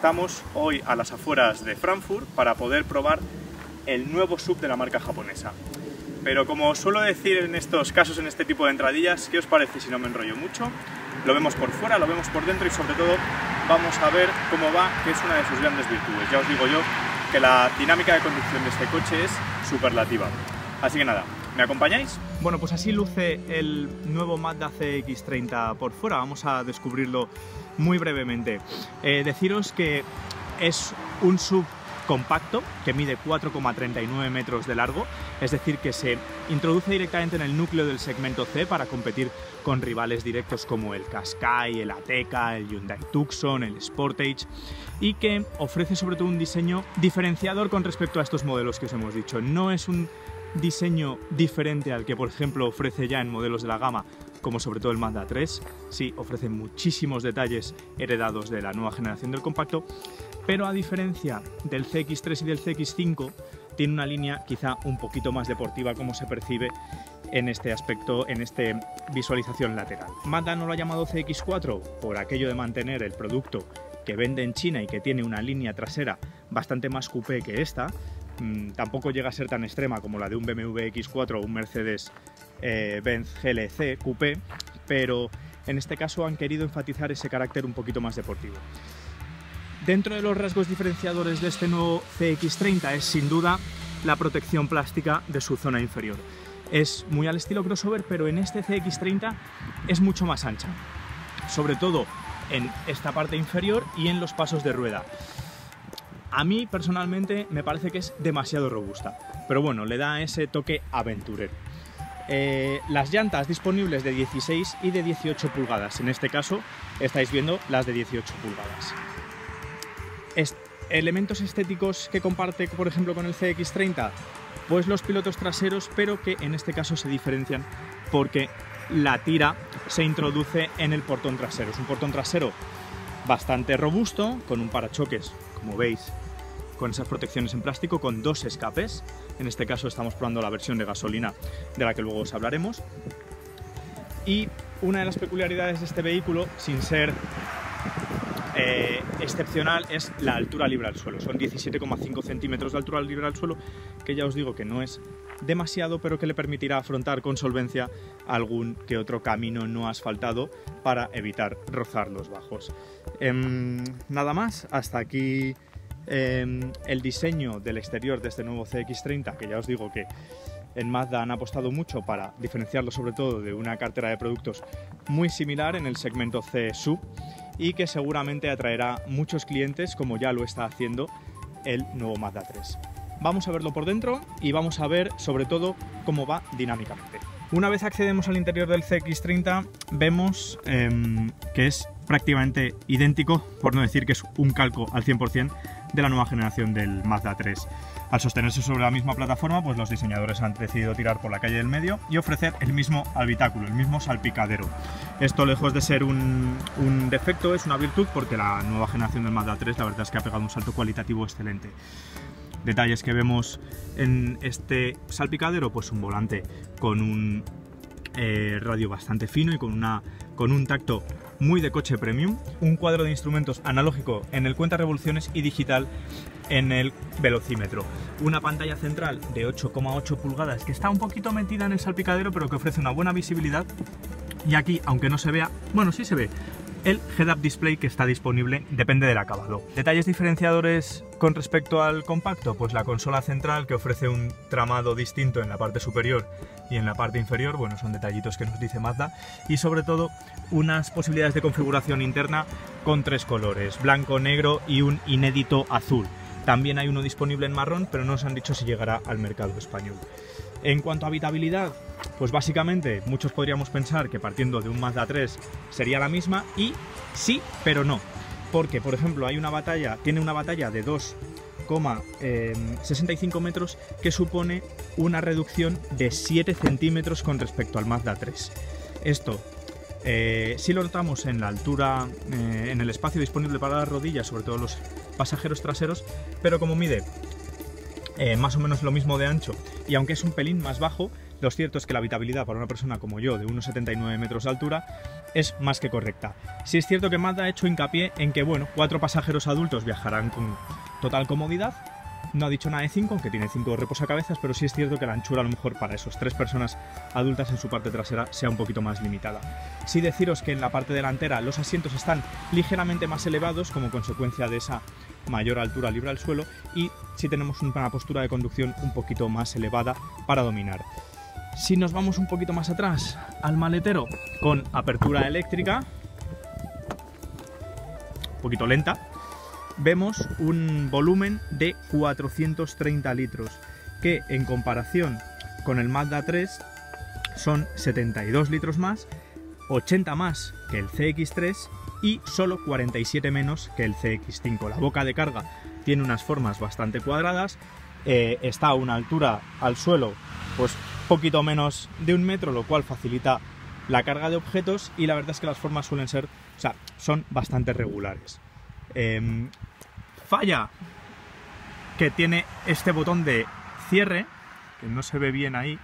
estamos hoy a las afueras de Frankfurt para poder probar el nuevo SUV de la marca japonesa. Pero como suelo decir en estos casos, en este tipo de entradillas, ¿qué os parece si no me enrollo mucho? Lo vemos por fuera, lo vemos por dentro y sobre todo vamos a ver cómo va, que es una de sus grandes virtudes. Ya os digo yo que la dinámica de conducción de este coche es superlativa. Así que nada, ¿me acompañáis? Bueno, pues así luce el nuevo Mazda CX-30 por fuera. Vamos a descubrirlo muy brevemente. Deciros que es un SUV compacto que mide 4,39 metros de largo, es decir, que se introduce directamente en el núcleo del segmento C para competir con rivales directos como el Qashqai, el Ateca, el Hyundai Tucson, el Sportage, y que ofrece sobre todo un diseño diferenciador con respecto a estos modelos que os hemos dicho. No es un diseño diferente al que, por ejemplo, ofrece ya en modelos de la gama, como sobre todo el Mazda 3, sí, ofrece muchísimos detalles heredados de la nueva generación del compacto, pero a diferencia del CX3 y del CX5, tiene una línea quizá un poquito más deportiva, como se percibe en este aspecto, en esta visualización lateral. Mazda no lo ha llamado CX4 por aquello de mantener el producto que vende en China y que tiene una línea trasera bastante más coupé que esta. Tampoco llega a ser tan extrema como la de un BMW X4 o un Mercedes Benz GLC Coupé, pero en este caso han querido enfatizar ese carácter un poquito más deportivo. Dentro de los rasgos diferenciadores de este nuevo CX30 es sin duda la protección plástica de su zona inferior. Es muy al estilo crossover, pero en este CX30 es mucho más ancha, sobre todo en esta parte inferior y en los pasos de rueda. A mí personalmente me parece que es demasiado robusta, pero bueno, le da ese toque aventurero. Las llantas disponibles de 16 y de 18 pulgadas, en este caso estáis viendo las de 18 pulgadas. Elementos estéticos que comparte, por ejemplo, con el CX30, pues los pilotos traseros, pero que en este caso se diferencian porque la tira se introduce en el portón trasero. Es un portón trasero bastante robusto, con un parachoques, como veis, con esas protecciones en plástico, con dos escapes. En este caso estamos probando la versión de gasolina, de la que luego os hablaremos. Y una de las peculiaridades de este vehículo, sin ser excepcional, es la altura libre al suelo. Son 17,5 centímetros de altura libre al suelo, que ya os digo que no es demasiado, pero que le permitirá afrontar con solvencia algún que otro camino no asfaltado para evitar rozar los bajos. Nada más, hasta aquí el diseño del exterior de este nuevo CX30, que ya os digo que en Mazda han apostado mucho para diferenciarlo sobre todo de una cartera de productos muy similar en el segmento C sub, y que seguramente atraerá muchos clientes, como ya lo está haciendo el nuevo Mazda 3. Vamos a verlo por dentro y vamos a ver sobre todo cómo va dinámicamente. Una vez accedemos al interior del CX30 vemos que es prácticamente idéntico, por no decir que es un calco al 100% de la nueva generación del Mazda 3. Al sostenerse sobre la misma plataforma, pues los diseñadores han decidido tirar por la calle del medio y ofrecer el mismo habitáculo, el mismo salpicadero. Esto, lejos de ser un defecto, es una virtud, porque la nueva generación del Mazda 3 la verdad es que ha pegado un salto cualitativo excelente. Detalles que vemos en este salpicadero, pues un volante con un radio bastante fino y con un tacto muy de coche premium, un cuadro de instrumentos analógico en el cuenta revoluciones y digital en el velocímetro, una pantalla central de 8,8 pulgadas que está un poquito metida en el salpicadero pero que ofrece una buena visibilidad, y aquí, aunque no se vea, bueno, sí se ve el head-up display que está disponible, depende del acabado. Detalles diferenciadores con respecto al compacto, pues la consola central, que ofrece un tramado distinto en la parte superior y en la parte inferior, bueno, son detallitos que nos dice Mazda, y sobre todo unas posibilidades de configuración interna con tres colores, blanco, negro y un inédito azul. También hay uno disponible en marrón, pero no nos han dicho si llegará al mercado español. En cuanto a habitabilidad, pues básicamente muchos podríamos pensar que partiendo de un Mazda 3 sería la misma, y sí, pero no. Porque, por ejemplo, tiene una batalla de 2,65 metros que supone una reducción de 7 centímetros con respecto al Mazda 3. Esto sí lo notamos en la altura, en el espacio disponible para las rodillas, sobre todo los pasajeros traseros, pero como mide más o menos lo mismo de ancho, y aunque es un pelín más bajo, lo cierto es que la habitabilidad para una persona como yo de unos 79 metros de altura es más que correcta. Sí es cierto que Mazda ha hecho hincapié en que, bueno, 4 pasajeros adultos viajarán con total comodidad. No ha dicho nada de 5, aunque tiene 5 reposacabezas, pero sí es cierto que la anchura a lo mejor para esos 3 personas adultas en su parte trasera sea un poquito más limitada. Sí deciros que en la parte delantera los asientos están ligeramente más elevados como consecuencia de esa mayor altura libre al suelo, y sí tenemos una postura de conducción un poquito más elevada para dominar. Si nos vamos un poquito más atrás al maletero con apertura eléctrica, un poquito lenta, vemos un volumen de 430 litros, que en comparación con el Mazda 3 son 72 litros más, 80 más que el CX3 y solo 47 menos que el CX5. La boca de carga tiene unas formas bastante cuadradas, está a una altura al suelo pues poquito menos de un metro, lo cual facilita la carga de objetos, y la verdad es que las formas suelen ser, o sea, son bastante regulares. Falla que tiene este botón de cierre, que no se ve bien ahí,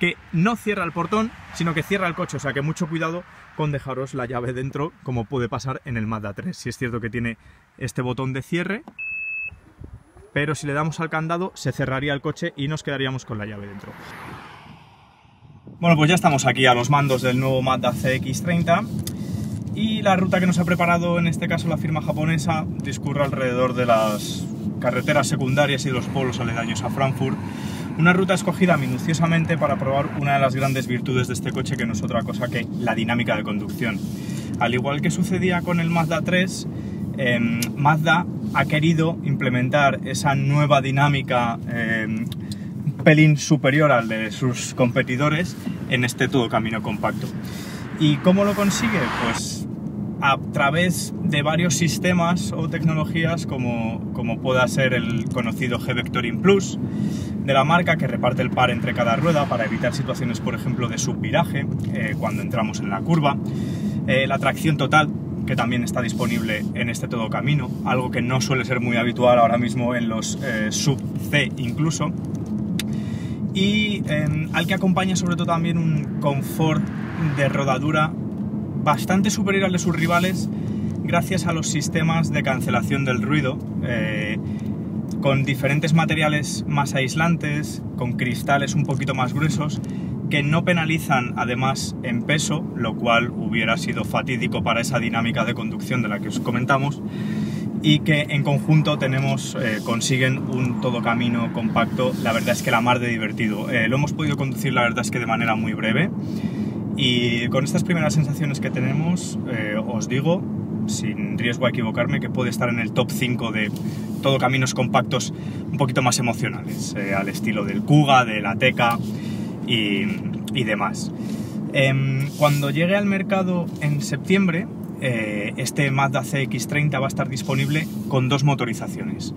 que no cierra el portón sino que cierra el coche, o sea que mucho cuidado con dejaros la llave dentro como puede pasar en el Mazda 3, sí es cierto que tiene este botón de cierre, pero si le damos al candado se cerraría el coche y nos quedaríamos con la llave dentro. Bueno, pues ya estamos aquí a los mandos del nuevo Mazda CX-30. Y la ruta que nos ha preparado en este caso la firma japonesa discurre alrededor de las carreteras secundarias y de los pueblos aledaños a Frankfurt. Una ruta escogida minuciosamente para probar una de las grandes virtudes de este coche, que no es otra cosa que la dinámica de conducción. Al igual que sucedía con el Mazda 3, Mazda ha querido implementar esa nueva dinámica un pelín superior al de sus competidores en este todo camino compacto. ¿Y cómo lo consigue? Pues a través de varios sistemas o tecnologías como pueda ser el conocido G Vectoring Plus de la marca, que reparte el par entre cada rueda para evitar situaciones, por ejemplo, de subviraje cuando entramos en la curva, la tracción total, que también está disponible en este todo camino, algo que no suele ser muy habitual ahora mismo en los sub-C incluso, y al que acompaña sobre todo también un confort de rodadura bastante superior al de sus rivales gracias a los sistemas de cancelación del ruido con diferentes materiales más aislantes, con cristales un poquito más gruesos que no penalizan además en peso, lo cual hubiera sido fatídico para esa dinámica de conducción de la que os comentamos, y que en conjunto consiguen un todocamino compacto, la verdad es que la mar de divertido. Lo hemos podido conducir, la verdad es que de manera muy breve, y con estas primeras sensaciones que tenemos, os digo, sin riesgo a equivocarme, que puede estar en el top 5 de todo caminos compactos un poquito más emocionales, al estilo del Kuga, del Ateca y demás. Cuando llegue al mercado en septiembre, este Mazda CX-30 va a estar disponible con 2 motorizaciones.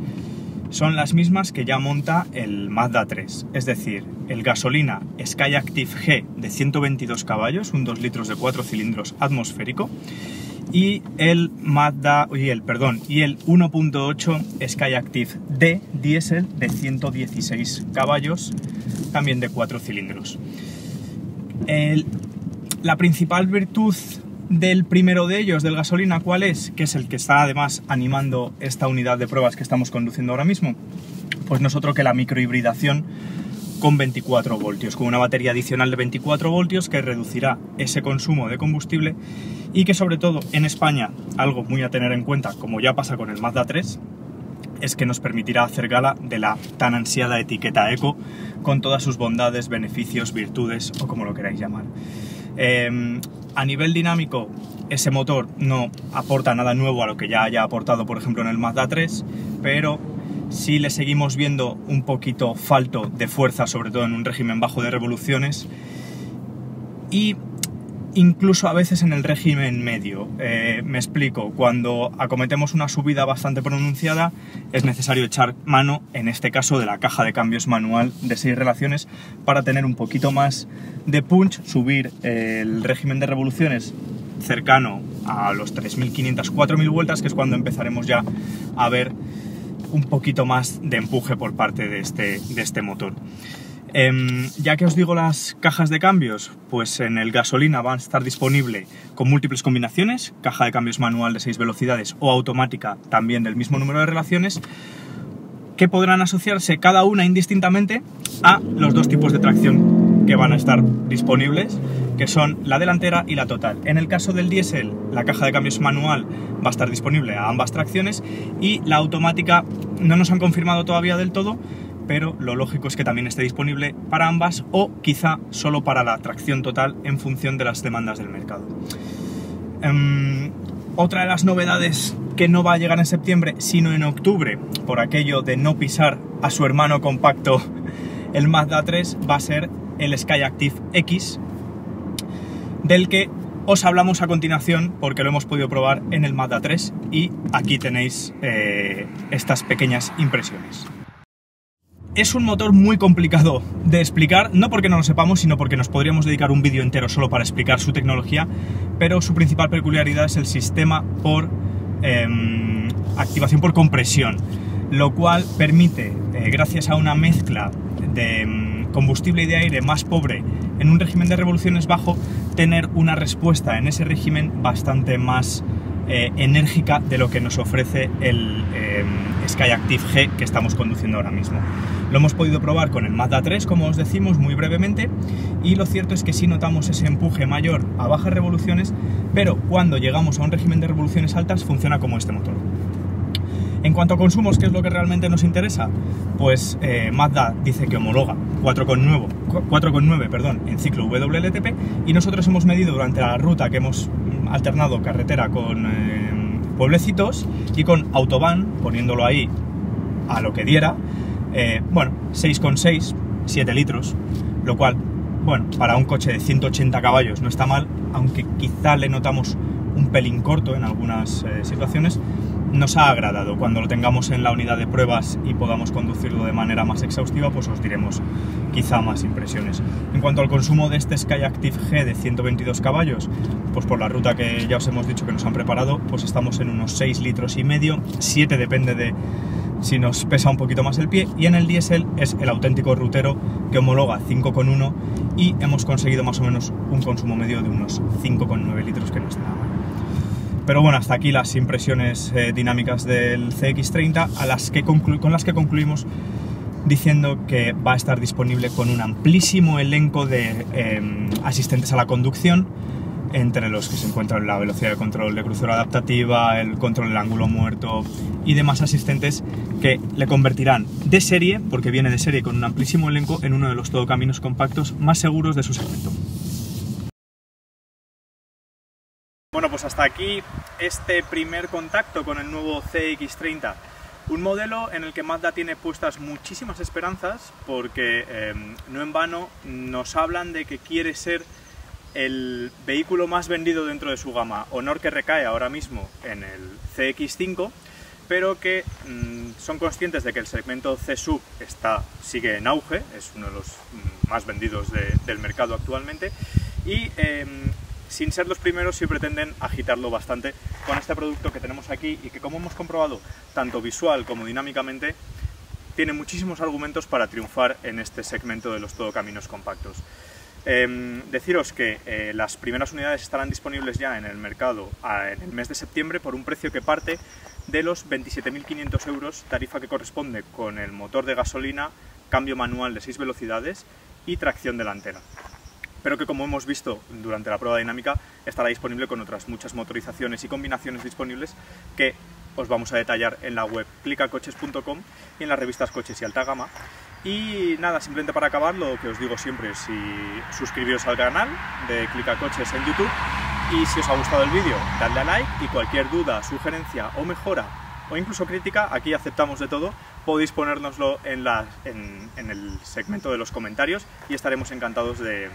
Son las mismas que ya monta el Mazda 3, es decir, el gasolina Skyactiv-G de 122 caballos, un 2 litros de 4 cilindros atmosférico, y el el 1.8 Skyactiv-D diésel de 116 caballos, también de 4 cilindros. La principal virtud del primero de ellos, del gasolina, ¿cuál es? Que es el que está además animando esta unidad de pruebas que estamos conduciendo ahora mismo. Pues no es otro que la microhibridación con 24 voltios, con una batería adicional de 24 voltios que reducirá ese consumo de combustible y que sobre todo en España, algo muy a tener en cuenta, como ya pasa con el Mazda 3, es que nos permitirá hacer gala de la tan ansiada etiqueta ECO con todas sus bondades, beneficios, virtudes o como lo queráis llamar. A nivel dinámico, ese motor no aporta nada nuevo a lo que ya haya aportado, por ejemplo, en el Mazda 3, pero sí le seguimos viendo un poquito falto de fuerza, sobre todo en un régimen bajo de revoluciones, y incluso a veces en el régimen medio. Me explico, cuando acometemos una subida bastante pronunciada es necesario echar mano, en este caso, de la caja de cambios manual de 6 relaciones para tener un poquito más de punch, subir el régimen de revoluciones cercano a los 3.500, 4.000 vueltas, que es cuando empezaremos ya a ver un poquito más de empuje por parte de este motor. Ya que os digo las cajas de cambios, pues en el gasolina va a estar disponible con múltiples combinaciones, caja de cambios manual de 6 velocidades o automática también del mismo número de relaciones, que podrán asociarse cada una indistintamente a los dos tipos de tracción que van a estar disponibles, que son la delantera y la total. En el caso del diésel, la caja de cambios manual va a estar disponible a ambas tracciones y la automática no nos han confirmado todavía del todo, pero lo lógico es que también esté disponible para ambas o quizá solo para la tracción total en función de las demandas del mercado. Otra de las novedades que no va a llegar en septiembre, sino en octubre, por aquello de no pisar a su hermano compacto, el Mazda 3, va a ser el Skyactiv X, del que os hablamos a continuación porque lo hemos podido probar en el Mazda 3 y aquí tenéis estas pequeñas impresiones. Es un motor muy complicado de explicar, no porque no lo sepamos, sino porque nos podríamos dedicar un vídeo entero solo para explicar su tecnología, pero su principal peculiaridad es el sistema por activación por compresión, lo cual permite, gracias a una mezcla de combustible y de aire más pobre en un régimen de revoluciones bajo, tener una respuesta en ese régimen bastante más enérgica de lo que nos ofrece el Skyactiv-G que estamos conduciendo ahora mismo. Lo hemos podido probar con el Mazda 3, como os decimos, muy brevemente, y lo cierto es que sí notamos ese empuje mayor a bajas revoluciones, pero cuando llegamos a un régimen de revoluciones altas funciona como este motor. En cuanto a consumos, ¿qué es lo que realmente nos interesa? Pues Mazda dice que homologa 4,9 en ciclo WLTP y nosotros hemos medido durante la ruta que hemos alternado carretera con pueblecitos y con autobahn, poniéndolo ahí a lo que diera, bueno, 6,6, 7 litros, lo cual, bueno, para un coche de 180 caballos no está mal, aunque quizá le notamos un pelín corto en algunas situaciones. Nos ha agradado. Cuando lo tengamos en la unidad de pruebas y podamos conducirlo de manera más exhaustiva, pues os diremos quizá más impresiones. En cuanto al consumo de este Skyactiv-G de 122 caballos, pues por la ruta que ya os hemos dicho que nos han preparado, pues estamos en unos 6,5 litros, 7 depende de si nos pesa un poquito más el pie, y en el diésel es el auténtico rutero que homologa 5,1 y hemos conseguido más o menos un consumo medio de unos 5,9 litros, que no está nada mal. Pero bueno, hasta aquí las impresiones dinámicas del CX30, con las que concluimos diciendo que va a estar disponible con un amplísimo elenco de asistentes a la conducción, entre los que se encuentran la velocidad de control de crucero adaptativa, el control del ángulo muerto y demás asistentes que le convertirán de serie, porque viene de serie con un amplísimo elenco, en uno de los todocaminos compactos más seguros de su segmento. Bueno, pues hasta aquí este primer contacto con el nuevo CX-30, un modelo en el que Mazda tiene puestas muchísimas esperanzas porque no en vano nos hablan de que quiere ser el vehículo más vendido dentro de su gama, honor que recae ahora mismo en el CX-5, pero que son conscientes de que el segmento C-Sub sigue en auge, es uno de los más vendidos del mercado actualmente, y sin ser los primeros, sí pretenden agitarlo bastante con este producto que tenemos aquí y que, como hemos comprobado, tanto visual como dinámicamente, tiene muchísimos argumentos para triunfar en este segmento de los todocaminos compactos. Deciros que las primeras unidades estarán disponibles ya en el mercado en el mes de septiembre por un precio que parte de los 27.500 euros, tarifa que corresponde con el motor de gasolina, cambio manual de 6 velocidades y tracción delantera, pero que, como hemos visto durante la prueba dinámica, estará disponible con otras muchas motorizaciones y combinaciones disponibles que os vamos a detallar en la web Clicacoches.com y en las revistas Coches y Alta Gama. Y nada, simplemente para acabar, lo que os digo siempre, si suscribiros al canal de Clicacoches en YouTube, y si os ha gustado el vídeo, dadle a like, y cualquier duda, sugerencia o mejora, o incluso crítica, aquí aceptamos de todo, podéis ponérnoslo en el segmento de los comentarios y estaremos encantados de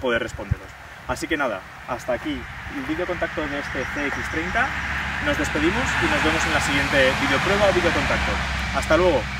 poder responderos. Así que nada, hasta aquí el vídeo contacto de este CX30, nos despedimos y nos vemos en la siguiente videoprueba o videocontacto. ¡Hasta luego!